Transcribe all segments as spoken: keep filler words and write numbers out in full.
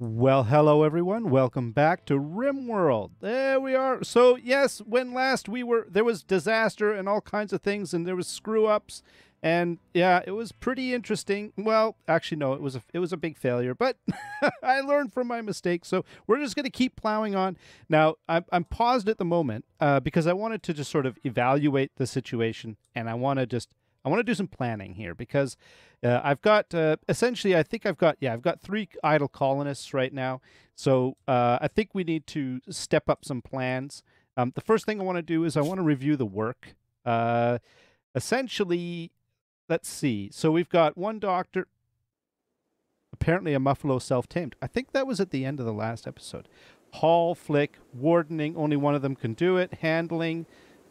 Well, hello everyone. Welcome back to RimWorld. There we are. So yes, when last we were, there was disaster and all kinds of things, and there was screw-ups, and yeah, it was pretty interesting. Well, actually, no, it was a, it was a big failure, but I learned from my mistakes. So we're just going to keep plowing on. Now, I'm, I'm paused at the moment uh, because I wanted to just sort of evaluate the situation, and I want to just I want to do some planning here because uh, I've got uh, essentially I think I've got yeah I've got three idle colonists right now, so uh, I think we need to step up some plans. Um, the first thing I want to do is I want to review the work. Uh, essentially, let's see. So we've got one doctor. Apparently, a Muffalo self-tamed. I think that was at the end of the last episode. Haul, flick, wardening. Only one of them can do it. Handling.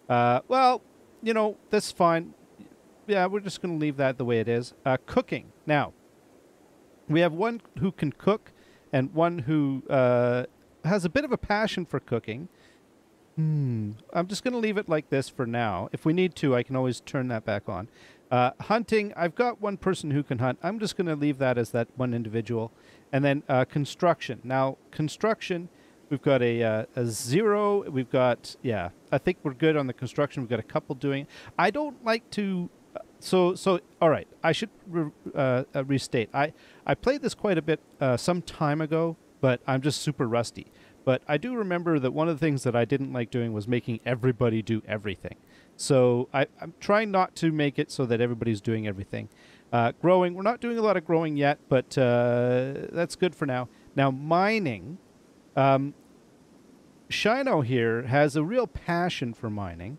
Uh, well, you know, that's fine. Yeah, we're just going to leave that the way it is. Uh, cooking. Now, we have one who can cook and one who uh, has a bit of a passion for cooking. Hmm. I'm just going to leave it like this for now. If we need to, I can always turn that back on. Uh, hunting. I've got one person who can hunt. I'm just going to leave that as that one individual. And then uh, construction. Now, construction, we've got a, uh, a zero. We've got, yeah, I think we're good on the construction. We've got a couple doing it. I don't like to... So, so all right, I should re uh, restate. I, I played this quite a bit uh, some time ago, but I'm just super rusty. But I do remember that one of the things that I didn't like doing was making everybody do everything. So I, I'm trying not to make it so that everybody's doing everything. Uh, growing, we're not doing a lot of growing yet, but uh, that's good for now. Now, mining. Um, Shino here has a real passion for mining.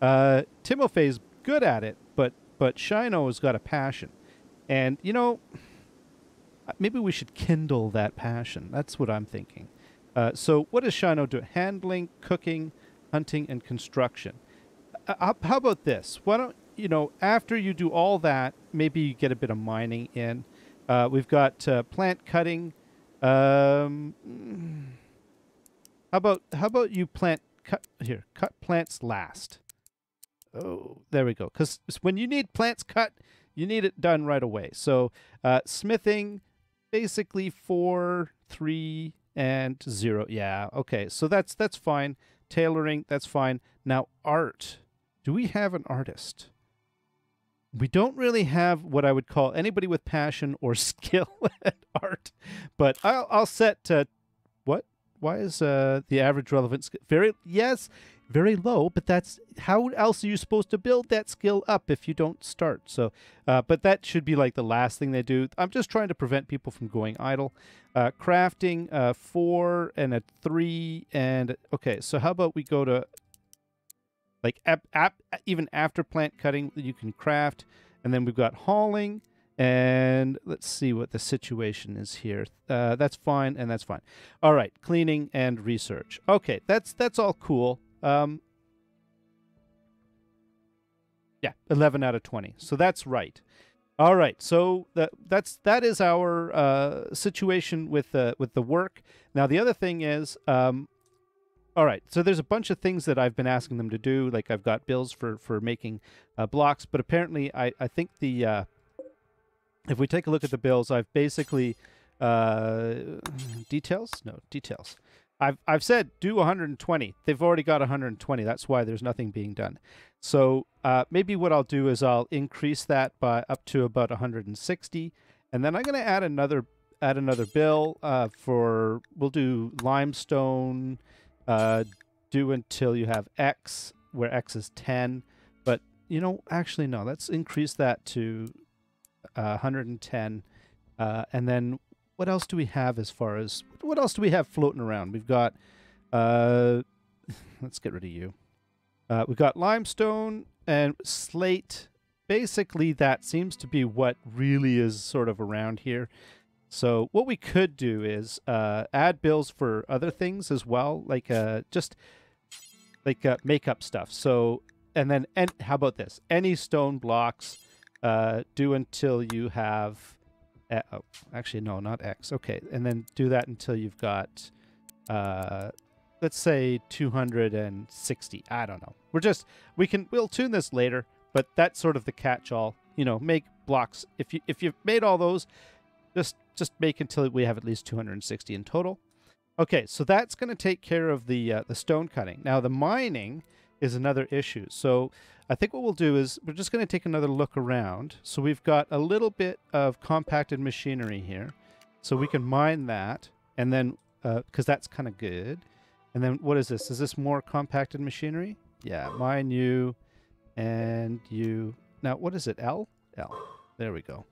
Uh, Timofei's good at it, but... But Shino has got a passion. And, you know, maybe we should kindle that passion. That's what I'm thinking. Uh, so what does Shino do? Handling, cooking, hunting, and construction. Uh, how about this? Why don't, you know, after you do all that, maybe you get a bit of mining in. Uh, we've got uh, plant cutting. Um, how about, how about you plant, cut, here, cut plants last. Oh, there we go. Because when you need plants cut, you need it done right away. So uh, smithing, basically four, three, and zero. Yeah, okay. So that's that's fine. Tailoring, that's fine. Now art. Do we have an artist? We don't really have what I would call anybody with passion or skill at art. But I'll I'll set uh, what? Why is uh, the average relevant skill very yes? Very low, but that's how else are you supposed to build that skill up if you don't start? So, uh, but that should be like the last thing they do. I'm just trying to prevent people from going idle. Uh, crafting, uh, four and a three, and okay. So how about we go to like app, app, even after plant cutting, you can craft, and then we've got hauling, and let's see what the situation is here. Uh, that's fine, and that's fine. All right, cleaning and research. Okay, that's that's all cool. Um, yeah, eleven out of twenty. So that's right. All right. So that, that's, that is our, uh, situation with, uh, with the work. Now, the other thing is, um, all right. So there's a bunch of things that I've been asking them to do. Like I've got bills for, for making, uh, blocks, but apparently I, I think the, uh, if we take a look at the bills, I've basically, uh, details, no details. I've, I've said do one hundred twenty. They've already got one hundred twenty. That's why there's nothing being done. So uh, maybe what I'll do is I'll increase that by up to about one hundred sixty, and then I'm going to add another add another bill uh, for we'll do limestone. Uh, do until you have X, where X is ten. But you know, actually no. Let's increase that to uh, one hundred ten, uh, and then. What else do we have as far as... What else do we have floating around? We've got... Uh, let's get rid of you. Uh, we've got limestone and slate. Basically, that seems to be what really is sort of around here. So what we could do is uh, add bills for other things as well. Like uh, just like uh, makeup stuff. So, and then... And how about this? Any stone blocks uh, do until you have... Uh, oh, actually, no, not X. Okay, and then do that until you've got, uh, let's say, two hundred sixty. I don't know. We're just, we can, we'll tune this later, but that's sort of the catch-all. You know, make blocks. If, you, if you've made all those, Just just make until we have at least two hundred sixty in total. Okay, so that's going to take care of the uh, the stone cutting. Now the mining is another issue. So I think what we'll do is we're just going to take another look around. So we've got a little bit of compacted machinery here. So we can mine that, and then, because uh, that's kind of good. And then what is this? Is this more compacted machinery? Yeah, mine you and you. Now, what is it? L? L. There we go.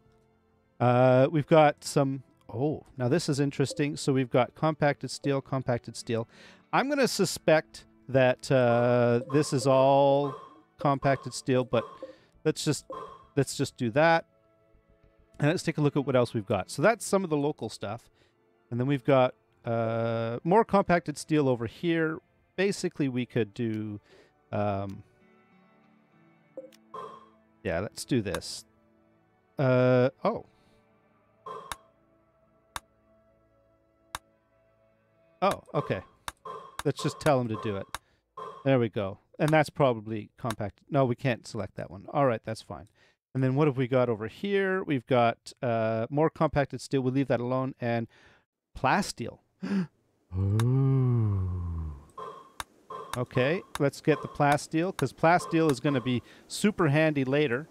Uh, we've got some, oh, now this is interesting. So we've got compacted steel, compacted steel. I'm going to suspect that uh, this is all compacted steel, but let's just, let's just do that. And let's take a look at what else we've got. So that's some of the local stuff. And then we've got uh, more compacted steel over here. Basically, we could do... Um, yeah, let's do this. Uh, oh. Oh, okay. Let's just tell him to do it. There we go. And that's probably compacted. No, we can't select that one. All right, that's fine. And then what have we got over here? We've got uh, more compacted steel. We'll leave that alone. And plasteel. Ooh. Okay, let's get the plasteel, because plasteel is going to be super handy later.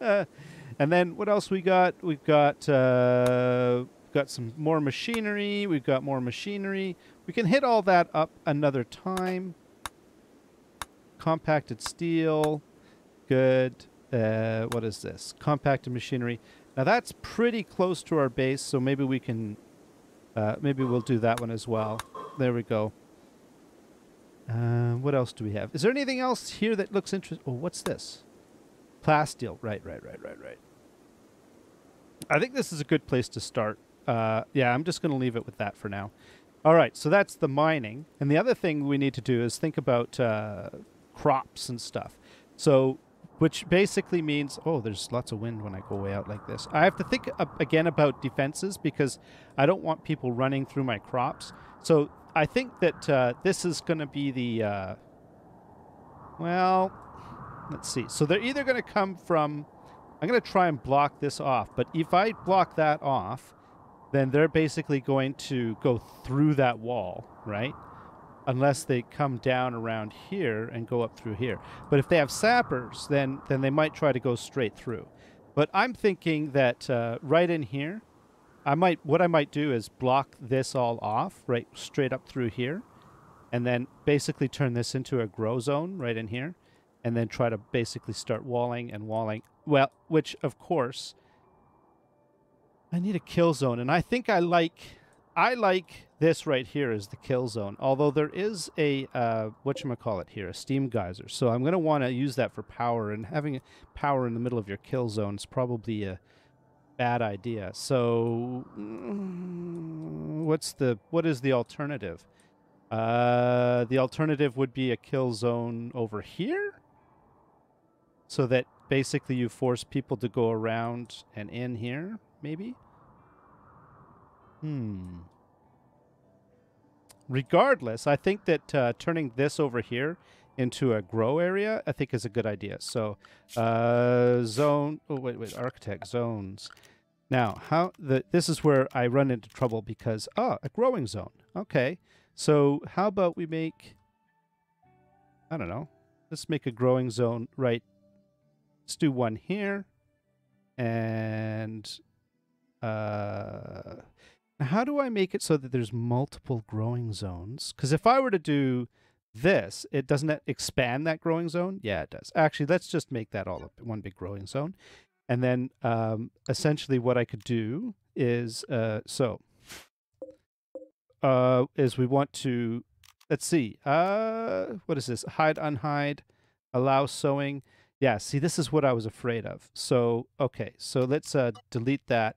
And then what else we got? We've got uh, got some more machinery. We've got more machinery. We can hit all that up another time. Compacted steel. Good. Uh, what is this? Compacted machinery. Now that's pretty close to our base, so maybe we can, uh, maybe we'll do that one as well. There we go. Uh, what else do we have? Is there anything else here that looks interesting? Oh, what's this? Plasteel. Right, right, right, right, right. I think this is a good place to start. Uh, yeah, I'm just going to leave it with that for now. All right, so that's the mining. And the other thing we need to do is think about uh, crops and stuff. So... which basically means, oh, there's lots of wind when I go way out like this. I have to think up again about defenses, because I don't want people running through my crops. So I think that uh, this is going to be the, uh, well, let's see. So they're either going to come from, I'm going to try and block this off. But if I block that off, then they're basically going to go through that wall, right? Unless they come down around here and go up through here. But if they have sappers, then then they might try to go straight through. But I'm thinking that uh, right in here, I might what I might do is block this all off, right, straight up through here, and then basically turn this into a grow zone right in here, and then try to basically start walling and walling. Well, which of course, I need a kill zone, and I think I like... I like this right here as the kill zone, although there is a, uh, whatchamacallit here, a steam geyser. So I'm going to want to use that for power, and having power in the middle of your kill zone is probably a bad idea. So what's the, what is the alternative? Uh, the alternative would be a kill zone over here, so that basically you force people to go around and in here, maybe? Hmm. Regardless, I think that uh, turning this over here into a grow area, I think, is a good idea. So, uh, zone. Oh wait, wait. Architect zones. Now, how the this is where I run into trouble, because oh, a growing zone. Okay. So how about we make? I don't know. Let's make a growing zone. Right. Let's do one here, and uh. How do I make it so that there's multiple growing zones? Because if I were to do this, it doesn't that expand that growing zone? Yeah, it does. Actually, let's just make that all up one big growing zone. And then um, essentially what I could do is, uh, so, uh, is we want to, let's see, uh, what is this? Hide, unhide, allow sowing. Yeah, see, this is what I was afraid of. So, okay, so let's uh, delete that.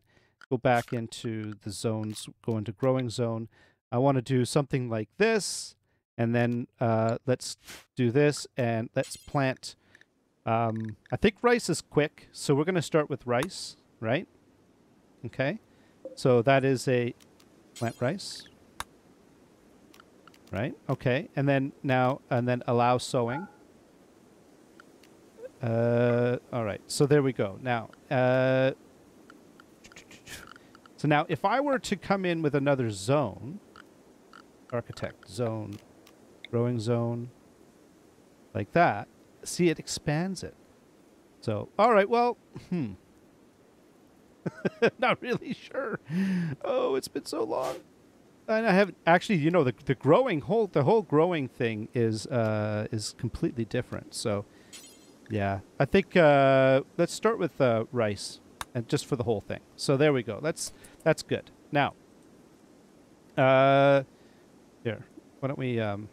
Go back into the zones, go into growing zone. I want to do something like this, and then uh, let's do this, and let's plant. Um, I think rice is quick, so we're going to start with rice, right? Okay, so that is a plant rice, right? Okay, and then now, and then allow sowing. Uh, all right, so there we go. Now, uh, So now if I were to come in with another zone, architect zone, growing zone, like that, see, it expands it. So, all right, well, hmm. Not really sure. Oh, it's been so long. And I haven't actually, you know, the the growing whole the whole growing thing is uh is completely different. So yeah, I think uh let's start with uh rice, and just for the whole thing. So there we go. That's that's good. Now uh here. Why don't we um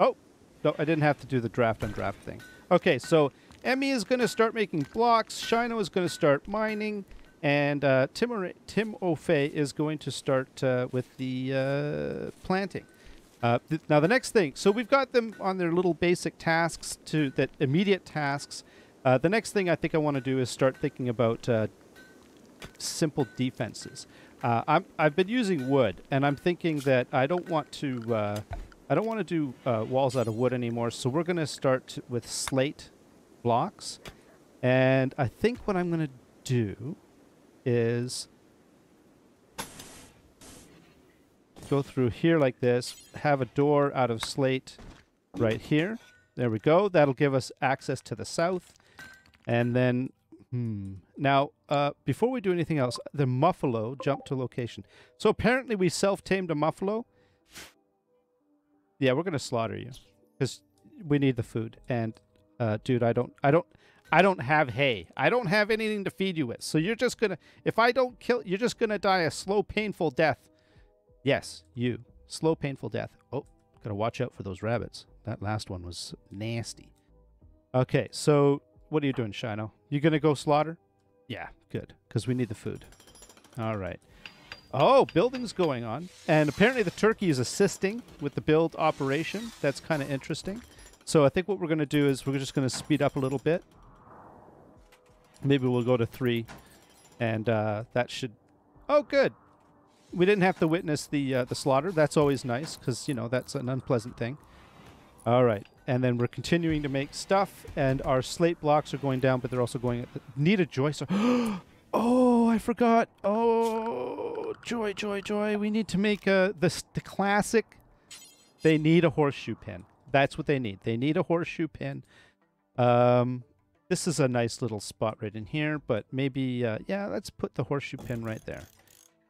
oh, no, I didn't have to do the draft on draft thing. Okay, so Emmy is going to start making blocks, Shino is going to start mining, and uh, Timofei is going to start uh, with the uh, planting. Uh, th now the next thing, so we've got them on their little basic tasks, to that immediate tasks. Uh, the next thing I think I want to do is start thinking about uh, simple defenses. Uh, I'm, I've been using wood, and I'm thinking that I don't want to, uh, I don't want to do uh, walls out of wood anymore. So we're going to start with slate blocks, and I think what I'm going to do is go through here like this, have a door out of slate right here. There we go. That'll give us access to the south. And then, hmm. Now, uh, before we do anything else, the Muffalo jumped to location. So apparently we self-tamed a Muffalo. Yeah, we're going to slaughter you because we need the food. And, uh, dude, I don't, I don't. I don't have hay. I don't have anything to feed you with. So you're just going to, if I don't kill, you're just going to die a slow, painful death. Yes, you. Slow, painful death. Oh, got to watch out for those rabbits. That last one was nasty. Okay, so what are you doing, Shino? You going to go slaughter? Yeah, good, because we need the food. All right. Oh, building's going on. And apparently the turkey is assisting with the build operation. That's kind of interesting. So I think what we're going to do is we're just going to speed up a little bit. Maybe we'll go to three, and uh, that should... Oh, good. We didn't have to witness the uh, the slaughter. That's always nice, because, you know, that's an unpleasant thing. All right. And then we're continuing to make stuff, and our slate blocks are going down, but they're also going... At the... Need a joy... So oh, I forgot. Oh, joy, joy, joy. We need to make a, the, the classic... They need a horseshoe pin. That's what they need. They need a horseshoe pin. Um... This is a nice little spot right in here, but maybe, uh, yeah, let's put the horseshoe pin right there.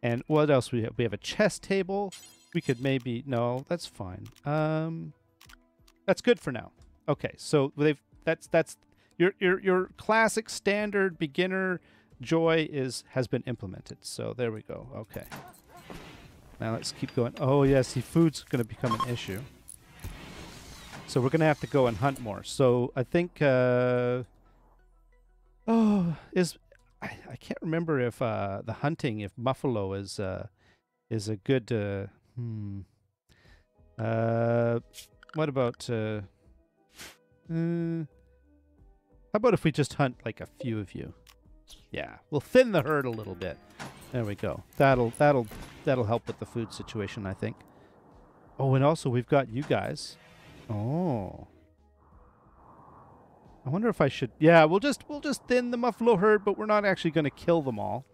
And what else we have? We have a chess table. We could maybe, no, that's fine. Um, that's good for now. Okay, so they've, that's, that's, your, your, your classic standard beginner joy is, has been implemented. So there we go, okay. Now let's keep going. Oh yes, the food's gonna become an issue. So we're gonna have to go and hunt more. So I think, uh... Oh, is I, I can't remember if uh, the hunting, if Muffalo is uh, is a good. Uh, hmm. Uh, what about? Uh, uh, how about if we just hunt like a few of you? Yeah, we'll thin the herd a little bit. There we go. That'll that'll that'll help with the food situation, I think. Oh, and also we've got you guys. Oh. I wonder if I should. Yeah, we'll just we'll just thin the Muffalo herd, but we're not actually going to kill them all.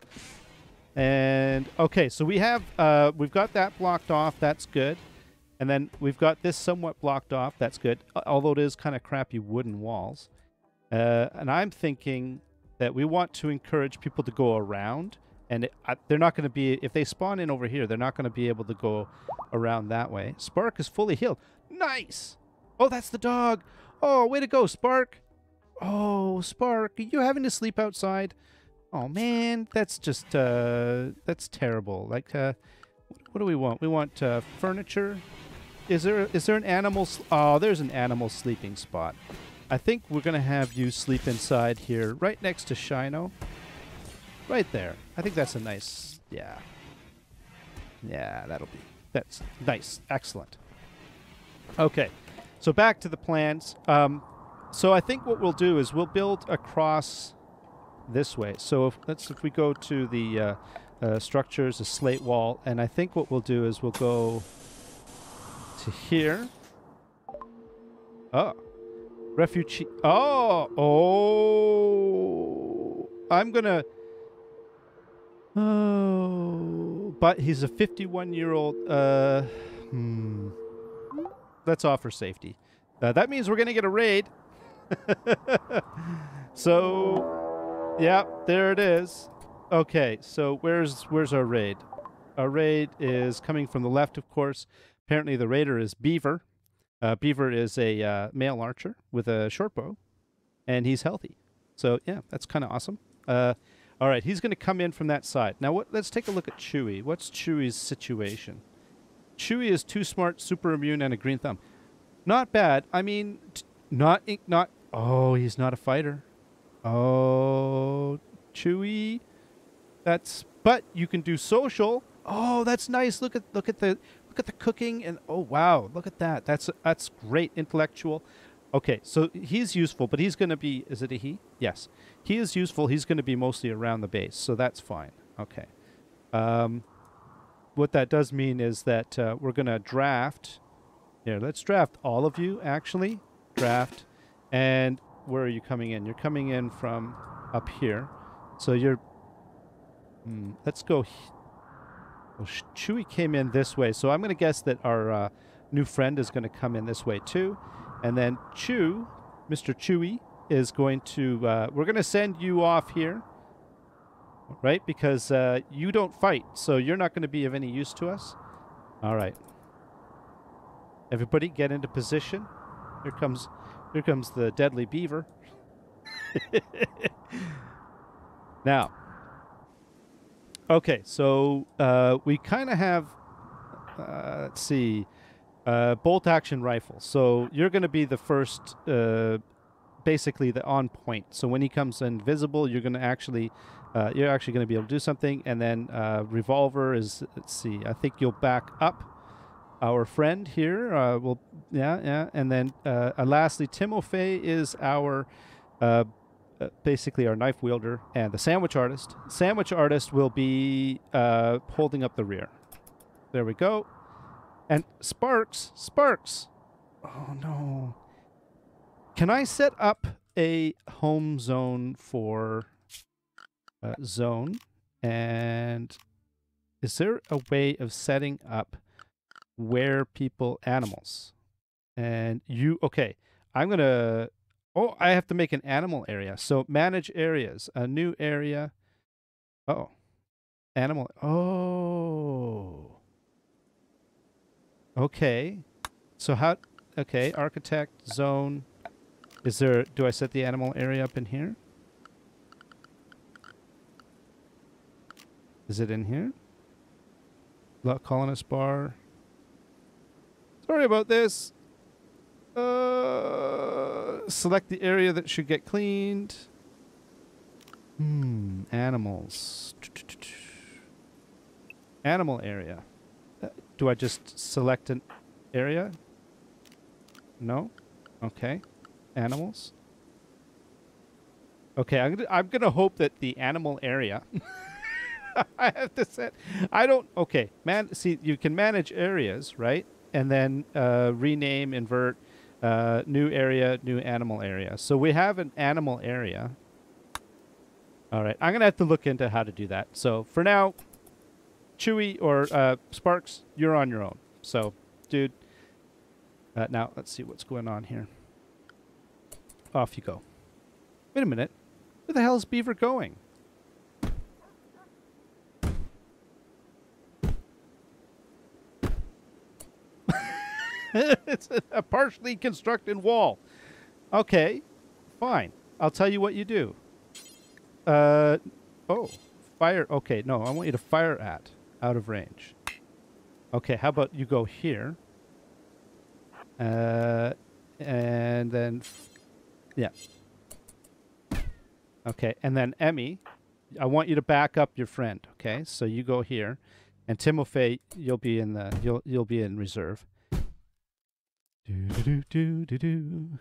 And okay, so we have uh, we've got that blocked off. That's good. And then we've got this somewhat blocked off. That's good. Although it is kind of crappy wooden walls. Uh, and I'm thinking that we want to encourage people to go around, and it, uh, they're not going to be if they spawn in over here. They're not going to be able to go around that way. Spark is fully healed. Nice. Oh, that's the dog. Oh, way to go, Spark. Oh, Spark, are you having to sleep outside? Oh, man, that's just, uh, that's terrible. Like, uh, what do we want? We want, uh, furniture. Is there, is there an animal? Oh, there's an animal sleeping spot. I think we're going to have you sleep inside here, right next to Shino. Right there. I think that's a nice, yeah. Yeah, that'll be, that's nice. Excellent. Okay, so back to the plans. Um... So I think what we'll do is we'll build across this way. So if, let's if we go to the uh, uh, structures, a slate wall, and I think what we'll do is we'll go to here. Oh, refugee. Oh, oh, I'm gonna. Oh, but he's a fifty-one-year-old. Uh, hmm. Let's offer safety. Uh, that means we're going to get a raid. So, yeah, there it is. Okay, so where's where's our raid? Our raid is coming from the left, of course. Apparently, the raider is Beaver. Uh, Beaver is a uh, male archer with a short bow, and he's healthy. So, yeah, that's kind of awesome. Uh, all right, he's going to come in from that side. Now, what, let's take a look at Chewie. What's Chewie's situation? Chewie is too smart, super immune, and a green thumb. Not bad. I mean, t not ink, not... Oh, he's not a fighter. Oh, Chewie. That's... But you can do social. Oh, that's nice. Look at look at the... Look at the cooking and oh wow, look at that. That's that's great. Intellectual. Okay, so he's useful, but he's gonna be is it a he? Yes. He is useful, he's gonna be mostly around the base, so that's fine. Okay. Um what that does mean is that uh, we're gonna draft. Here, let's draft all of you actually. Draft. And where are you coming in? You're coming in from up here. So you're mm, let's go. Well, Chewie came in this way, so I'm going to guess that our uh, new friend is going to come in this way too. And then Chew, Mister Chewie, is going to... Uh, we're going to send you off here, right? Because uh, you don't fight, so you're not going to be of any use to us. All right. Everybody get into position. Here comes, here comes the deadly beaver. Now... Okay, so uh, we kind of have, uh, let's see, uh, bolt action rifle. So you're going to be the first, uh, basically the on point. So when he comes invisible, you're going to actually, uh, you're actually going to be able to do something. And then uh, revolver is, let's see, I think you'll back up our friend here. Uh, we'll, yeah, yeah. And then uh, and lastly, Timofei is our... Uh, Uh, basically our knife wielder, and the sandwich artist. Sandwich artist will be uh, holding up the rear. There we go. And Sparks, Sparks. Oh no. Can I set up a home zone for uh, zone? And is there a way of setting up where people, animals? And you, okay, I'm going to... Oh, I have to make an animal area. So manage areas, a new area. Uh-oh, animal. Oh, okay. So how? Okay, architect zone. Is there? Do I set the animal area up in here? Is it in here? Lot colonist bar. Sorry about this. Uh, select the area that should get cleaned. Hmm, animals. Animal area. Uh, do I just select an area? No? Okay. Animals. Okay, I'm gonna, I'm gonna hope that the animal area... I have to set... I don't... Okay, man, see, you can manage areas, right? And then uh, rename, invert... Uh, new area, new animal area. So we have an animal area. All right, I'm gonna have to look into how to do that. So for now, Chewie or uh, Sparks, you're on your own. So, dude. Uh, now let's see what's going on here. Off you go. Wait a minute. Where the hell is Beaver going? It's a partially constructed wall. Okay, fine. I'll tell you what you do. Uh, oh, fire. Okay, no, I want you to fire at out of range. Okay, how about you go here? Uh, and then, yeah. Okay, and then Emmy, I want you to back up your friend. Okay, so you go here, and Timofei, you'll be in the you'll you'll be in reserve. Do, do, do, do, do.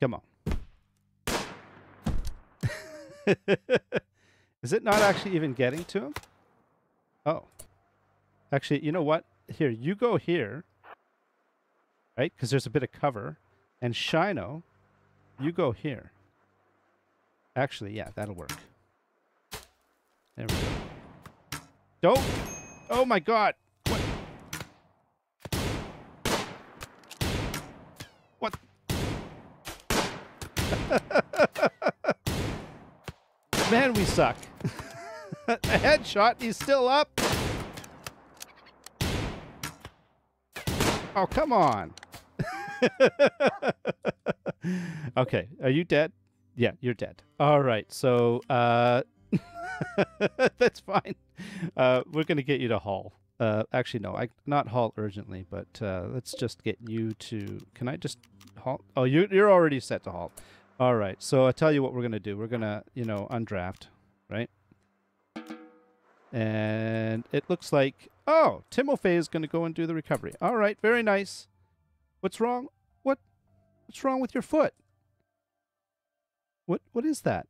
Come on. Is it not actually even getting to him? Oh. Actually, you know what? Here, you go here. Right? Because there's a bit of cover. And Shino, you go here. Actually, yeah, that'll work. There we go. Don't! Oh my god! What? What? Man, we suck. A headshot, he's still up! Oh, come on! Okay, are you dead? Yeah, you're dead. All right, so uh, that's fine. Uh, we're going to get you to haul. Uh, actually, no, I not haul urgently, but uh, let's just get you to... Can I just haul? Oh, you, you're already set to haul. All right, so I'll tell you what we're going to do. We're going to, you know, undraft, right? And it looks like... Oh, Timofei is going to go and do the recovery. All right, very nice. What's wrong? What? What's wrong with your foot? What what is that?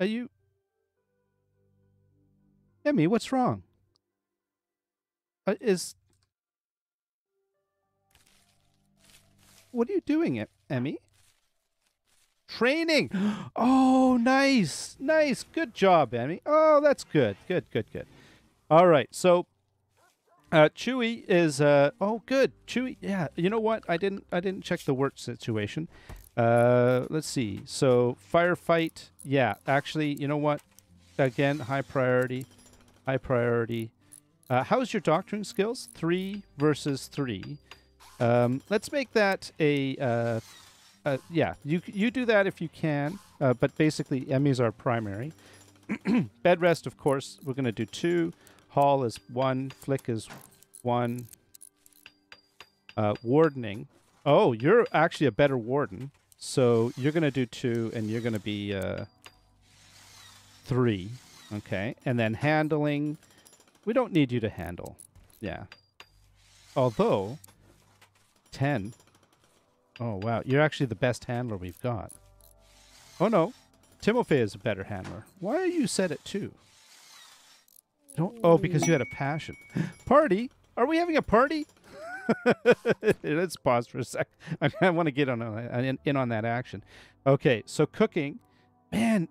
Are you Emmy, what's wrong? Uh, is What are you doing, Emmy? Training. Oh, nice. Nice. Good job, Emmy. Oh, that's good. Good, good, good. All right. So Uh, Chewie is uh oh good Chewie yeah you know what I didn't I didn't check the work situation. Uh, let's see, so firefight, yeah, actually, you know what, again, high priority, high priority. Uh, how's your doctoring skills? Three versus three. Um, let's make that a uh, uh, yeah, you you do that if you can, uh, but basically Emmy's our primary. Bed rest, of course, we're gonna do two. Haul is one. Flick is one. Uh, wardening. Oh, you're actually a better warden. So you're going to do two, and you're going to be uh, three. Okay. And then handling. We don't need you to handle. Yeah. Although, ten. Oh, wow. You're actually the best handler we've got. Oh, no. Timofei is a better handler. Why are you set at two? Don't, oh, because you had a passion. Party? Are we having a party? Let's pause for a sec. I, I want to get on uh, in, in on that action. Okay, so cooking. Man,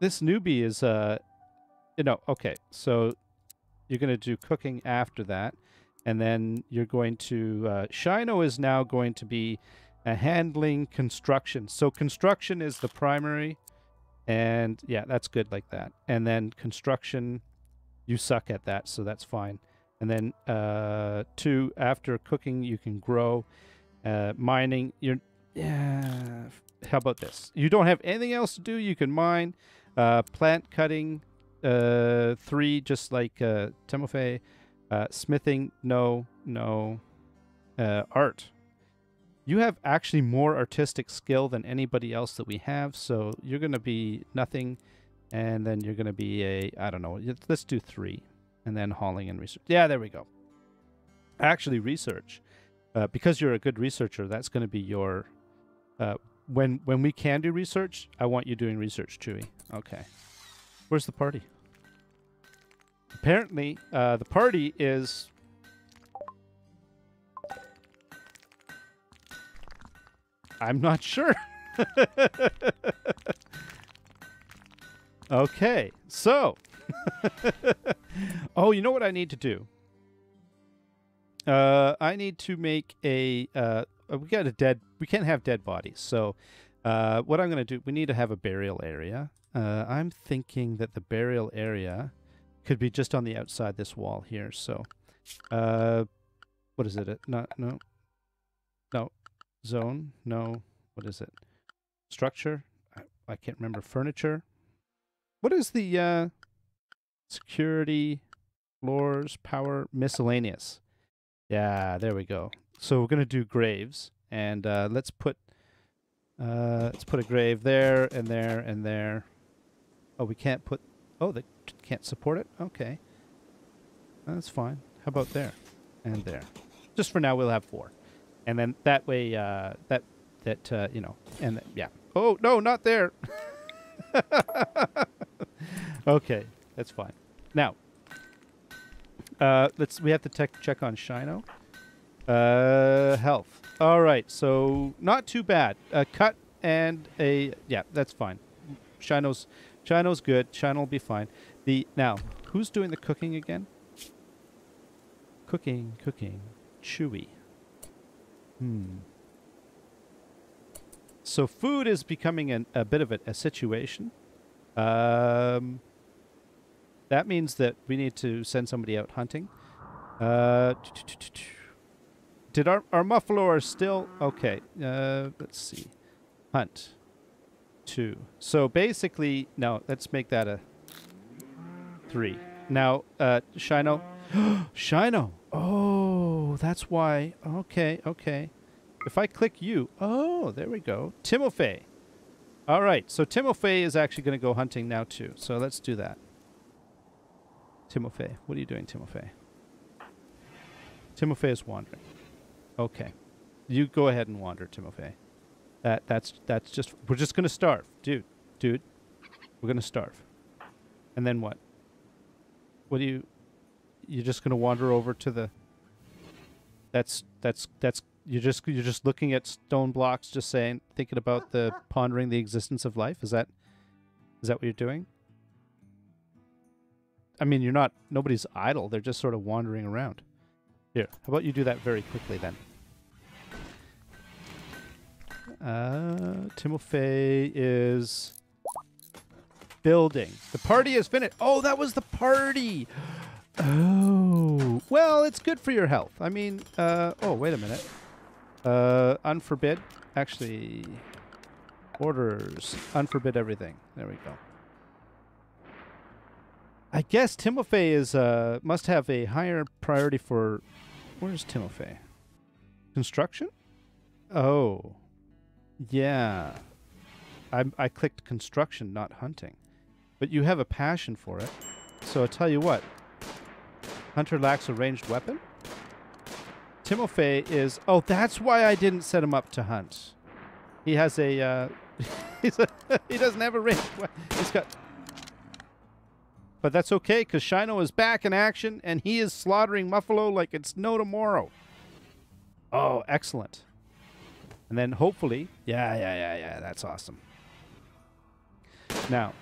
this newbie is, uh, you know, okay. So you're going to do cooking after that. And then you're going to, uh, Shino is now going to be a handling construction. So construction is the primary. And yeah, that's good like that. And then construction... You suck at that, so that's fine. And then uh, two, after cooking, you can grow. Uh, mining, you're, yeah. How about this? You don't have anything else to do, you can mine. Uh, plant cutting, uh, three, just like uh, Timofei. Uh, smithing, no, no. Uh, art. You have actually more artistic skill than anybody else that we have, so you're going to be nothing. And then you're going to be a, I don't know, let's do three. And then hauling and research. Yeah, there we go. Actually, research. Uh, because you're a good researcher, that's going to be your... Uh, when when we can do research, I want you doing research, Chewie. Okay. Where's the party? Apparently, uh, the party is... I'm not sure. Okay, so, oh, you know what I need to do? Uh, I need to make a, uh, we got a dead, we can't have dead bodies. So uh, what I'm going to do, we need to have a burial area. Uh, I'm thinking that the burial area could be just on the outside this wall here. So uh, what is it? Not, no, no, zone, no, what is it? Structure, I, I can't remember, furniture. What is the uh, security, floors, power, miscellaneous? Yeah, there we go. So we're gonna do graves, and uh, let's put uh, let's put a grave there and there and there. Oh, we can't put. Oh, they can't support it. Okay, that's fine. How about there and there? Just for now, we'll have four, and then that way uh, that that uh, you know, and th yeah. Oh no, not there. Okay, that's fine. Now, uh, let's. We have to tech check on Shino. Uh, health. All right, so not too bad. A cut and a yeah, that's fine. Shino's Shino's good. Shino'll be fine. The now, who's doing the cooking again? Cooking, cooking. Chewie. Hmm. So food is becoming an, a bit of a, a situation. Um, that means that we need to send somebody out hunting. Uh, did our, our Muffalo are still... Okay, uh, let's see. Hunt. Two. So basically... No, let's make that a three. Now, uh, Shino... Shino! Oh, that's why. Okay, okay. If I click you... Oh, there we go. Timofei. All right, so Timofei is actually going to go hunting now, too. So let's do that. Timofei. What are you doing, Timofei? Timofei is wandering. Okay. You go ahead and wander, Timofei. That, that's, that's just... We're just going to starve. Dude. Dude. We're going to starve. And then what? What do you... You're just going to wander over to the... That's... That's... That's... You're just you're just looking at stone blocks, just saying, thinking about the pondering the existence of life. Is that is that what you're doing? I mean, you're not. Nobody's idle. They're just sort of wandering around. Here, how about you do that very quickly then? Uh, Timofei is building. The party is finished. Oh, that was the party. Oh, well, it's good for your health. I mean, uh, oh, wait a minute. Uh, unforbid. Actually, orders. Unforbid everything. There we go. I guess Timofei is, uh, must have a higher priority for... Where's Timofei? Construction? Oh. Yeah. I, I clicked construction, not hunting. But you have a passion for it. So I'll tell you what. Hunter lacks a ranged weapon. Timofei is... Oh, that's why I didn't set him up to hunt. He has a... Uh, he's a he doesn't have a ranged weapon. He's got... But that's okay, because Shino is back in action, and he is slaughtering Muffalo like it's no tomorrow. Oh, excellent. And then hopefully... Yeah, yeah, yeah, yeah. That's awesome. Now...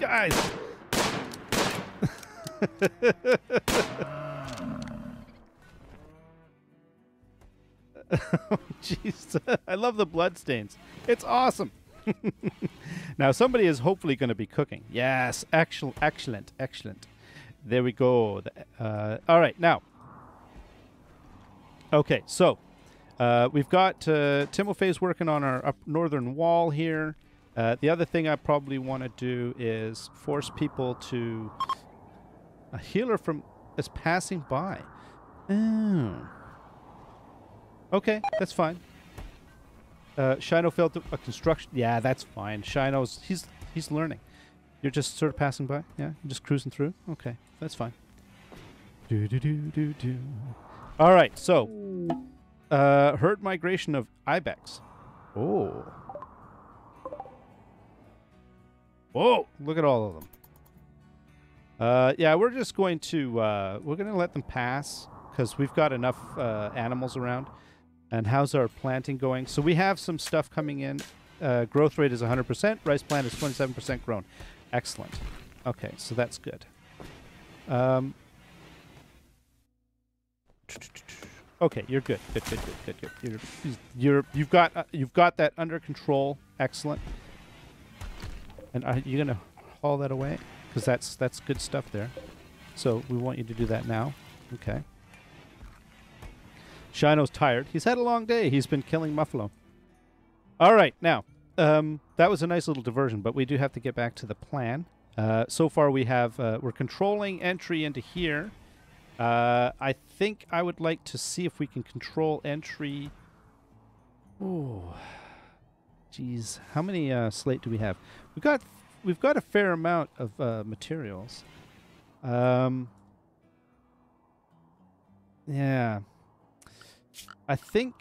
Guys! Oh, jeez. I love the bloodstains. It's awesome. Now, somebody is hopefully going to be cooking. Yes. Excellent. Excellent. Excellent. There we go. Uh, all right. Now. Okay. So, uh, we've got uh, Timofei's working on our up northern wall here. Uh, the other thing I probably want to do is force people to... A healer from is passing by. Oh. Okay, that's fine. Uh, Shino failed to, a construction... Yeah, that's fine. Shino's... He's he's learning. You're just sort of passing by? Yeah? You're just cruising through? Okay, that's fine. Do-do-do-do-do. All right, so... Uh, herd migration of ibex. Oh... Whoa! Look at all of them. Uh, yeah, we're just going to uh, we're going to let them pass because we've got enough uh, animals around. And how's our planting going? So we have some stuff coming in. Uh, growth rate is one hundred percent. Rice plant is twenty-seven percent grown. Excellent. Okay, so that's good. Um, okay, you're good. Good, good, good, good, good. You're, you're you've got uh, you've got that under control. Excellent. And are you gonna haul that away? Because that's that's good stuff there. So we want you to do that now. Okay. Shino's tired. He's had a long day. He's been killing Muffalo. All right, now um, that was a nice little diversion, but we do have to get back to the plan. Uh, so far, we have uh, we're controlling entry into here. Uh, I think I would like to see if we can control entry. Ooh. Jeez, how many uh, slate do we have? We've got we've got a fair amount of uh, materials. Um, yeah, I think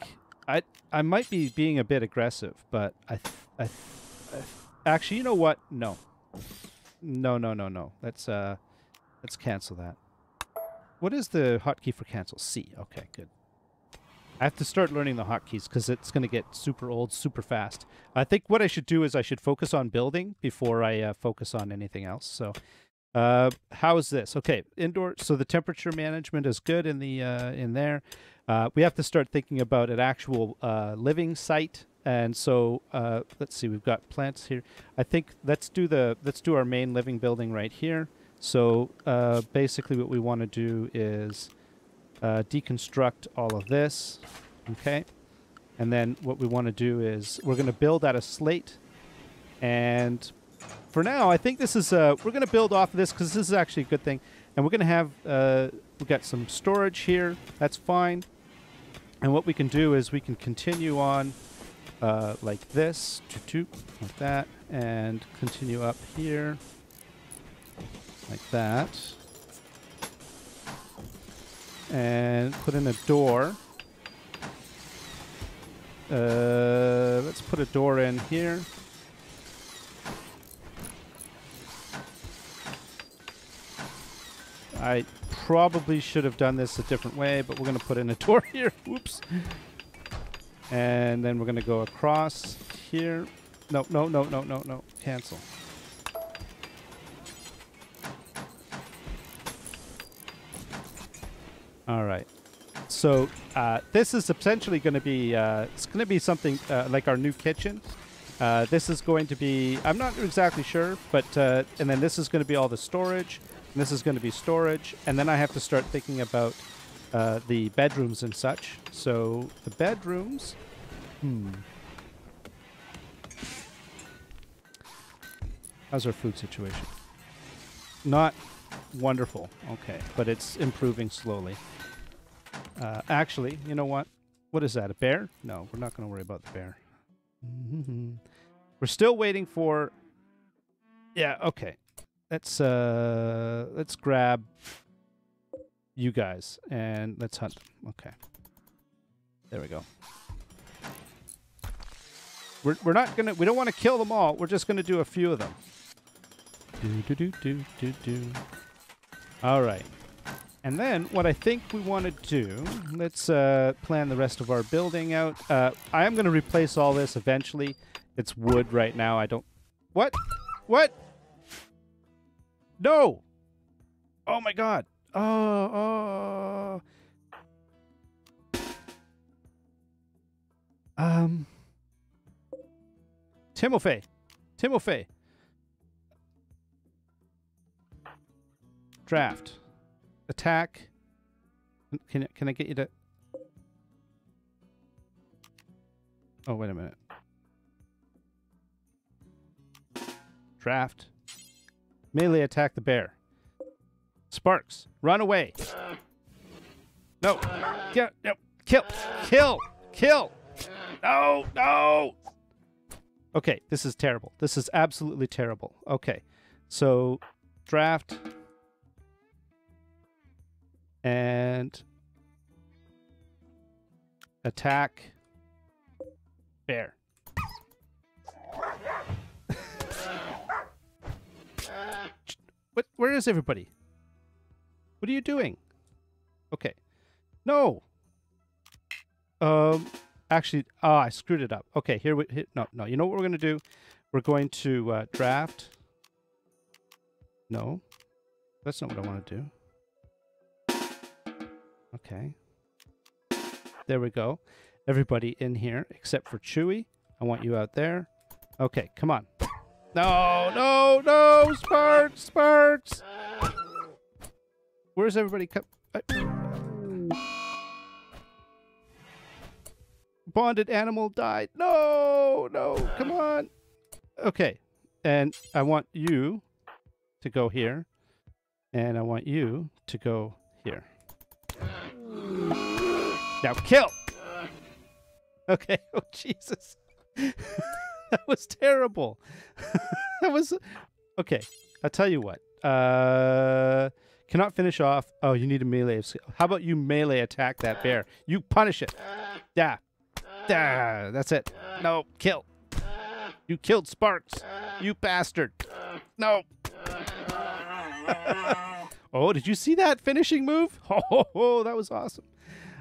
I I might be being a bit aggressive, but I th I, th I th actually you know what? No, no, no, no, no. Let's uh let's cancel that. What is the hotkey for cancel? C. Okay, good. I have to start learning the hotkeys because it's going to get super old super fast. I think what I should do is I should focus on building before I uh, focus on anything else. So uh, how is this? Okay, indoor. So the temperature management is good in the uh, in there. Uh, we have to start thinking about an actual uh, living site. And so uh, let's see, we've got plants here. I think let's do the let's do our main living building right here. So uh, basically what we want to do is Uh, deconstruct all of this, okay? And then what we want to do is we're going to build out a slate. And for now, I think this is uh, we're going to build off of this because this is actually a good thing. And we're going to have uh, we got some storage here. That's fine. And what we can do is we can continue on uh, like this, like that, and continue up here like that. And put in a door. Uh, let's put a door in here. I probably should have done this a different way, but we're going to put in a door here. Whoops. And then we're going to go across here. No, no, no, no, no, no. Cancel. All right, so uh, this is essentially going to be, uh, it's going to be something uh, like our new kitchen. Uh, this is going to be, I'm not exactly sure, but, uh, and then this is going to be all the storage, and this is going to be storage, and then I have to start thinking about uh, the bedrooms and such. So the bedrooms, hmm. How's our food situation? Not wonderful, okay, but it's improving slowly. Uh, actually, you know what? What is that, a bear? No, we're not going to worry about the bear. We're still waiting for... Yeah, okay. Let's, uh, let's grab you guys and let's hunt them. Okay. There we go. We're, we're not going to... We don't want to kill them all. We're just going to do a few of them. Do, do, do, do, do. All right. And then what I think we want to do, let's uh, plan the rest of our building out. Uh, I am going to replace all this eventually. It's wood right now. I don't... What? What? No! Oh, my God. Oh, oh. Um. Timofei. Timofei. Draft. Attack. Can, can I get you to... Oh, wait a minute. Draft. Melee attack the bear. Sparks. Run away. No. Get, no. Kill. Kill. Kill. No. No. Okay. This is terrible. This is absolutely terrible. Okay. So, draft... and attack bear. What? Where is everybody? What are you doing? Okay. No. Um. Actually, ah, I screwed it up. Okay. Here we. Here, no, no. You know what we're gonna do? We're going to uh, draft. No, that's not what I want to do. Okay. There we go. Everybody in here except for Chewie. I want you out there. Okay, come on. No, no, no! Sparks! Sparks! Where's everybody? Come. Bonded animal died. No, no, come on. Okay. And I want you to go here. And I want you to go here. Now kill! Okay, oh Jesus. That was terrible. That was... Okay, I'll tell you what. Uh, cannot finish off... Oh, you need a melee... How about you melee attack that bear? You punish it. Da. Da. That's it. No, kill. You killed Sparks. You bastard. No. Oh, did you see that finishing move? Oh, oh, that was awesome.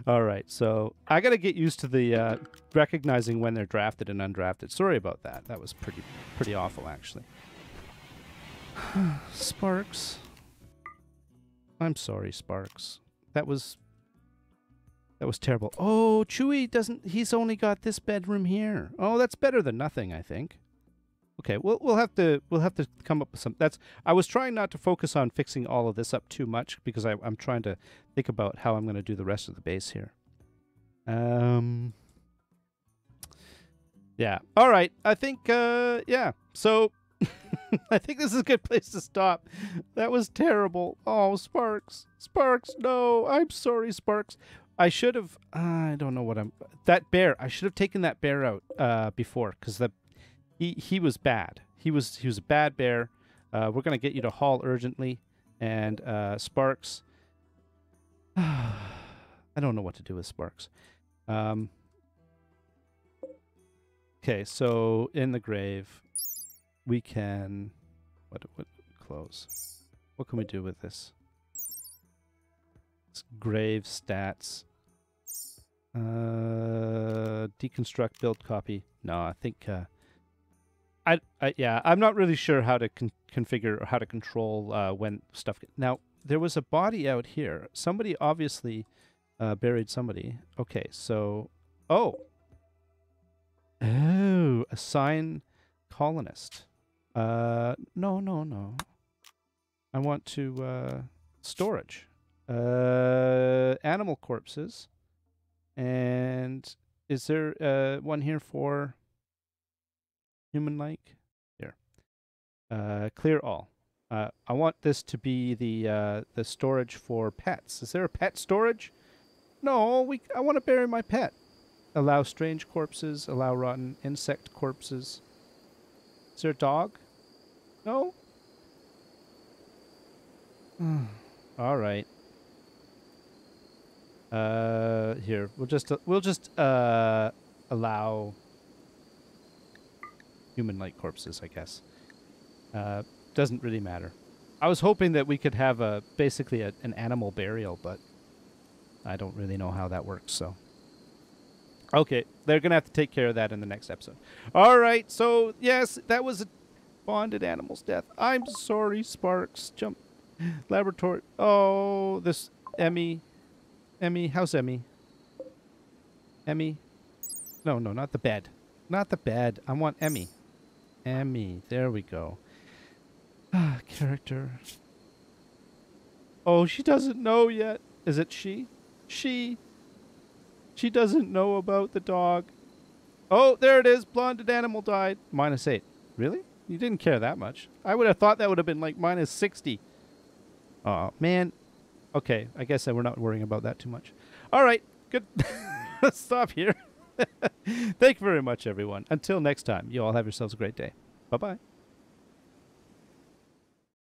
All right, so I got to get used to the uh, recognizing when they're drafted and undrafted. Sorry about that. That was pretty, pretty awful, actually. Sparks. I'm sorry, Sparks. That was... That was terrible. Oh, Chewie doesn't... He's only got this bedroom here. Oh, that's better than nothing, I think. Okay, we'll we'll have to we'll have to come up with some. That's I was trying not to focus on fixing all of this up too much because I, I'm trying to think about how I'm going to do the rest of the base here. Um. Yeah. All right. I think. Uh. Yeah. So. I think this is a good place to stop. That was terrible. Oh, Sparks. Sparks. No, I'm sorry, Sparks. I should have, uh, I don't know what I'm, that bear, I should have taken that bear out uh, before, because the he, he was bad. He was he was a bad bear. Uh, we're going to get you to haul urgently, and uh, Sparks, I don't know what to do with Sparks. Um, okay, so in the grave, we can, what, what, close. What can we do with this? Grave stats. Uh, deconstruct build copy. No, I think uh, I, I yeah, I'm not really sure how to con configure or how to control uh, when stuff. Now there was a body out here. Somebody obviously uh, buried somebody. Okay, so oh oh assign colonist. Uh, no no no. I want to uh, storage. Uh, animal corpses, and is there uh, one here for human-like? Here, uh, clear all. Uh, I want this to be the uh, the storage for pets. Is there a pet storage? No, we. I want to bury my pet. Allow strange corpses. Allow rotten insect corpses. Is there a dog? No. All right. Uh, here we'll just uh, we'll just uh allow human-like corpses, I guess. Uh, doesn't really matter. I was hoping that we could have a basically a, an animal burial, but I don't really know how that works. So, okay, they're gonna have to take care of that in the next episode. All right. So yes, that was a bonded animal's death. I'm sorry, Sparks. Jump laboratory. Oh, this Emmy. Emmy, how's Emmy? Emmy? No, no, not the bed. Not the bed. I want Emmy. Emmy. There we go. Ah, character. Oh, she doesn't know yet. Is it she? She. She doesn't know about the dog. Oh, there it is. Blonded animal died. Minus eight. Really? You didn't care that much. I would have thought that would have been like minus sixty. Oh, man. Okay, I guess that we're not worrying about that too much. All right, good. Let's stop here. Thank you very much, everyone. Until next time, you all have yourselves a great day. Bye-bye.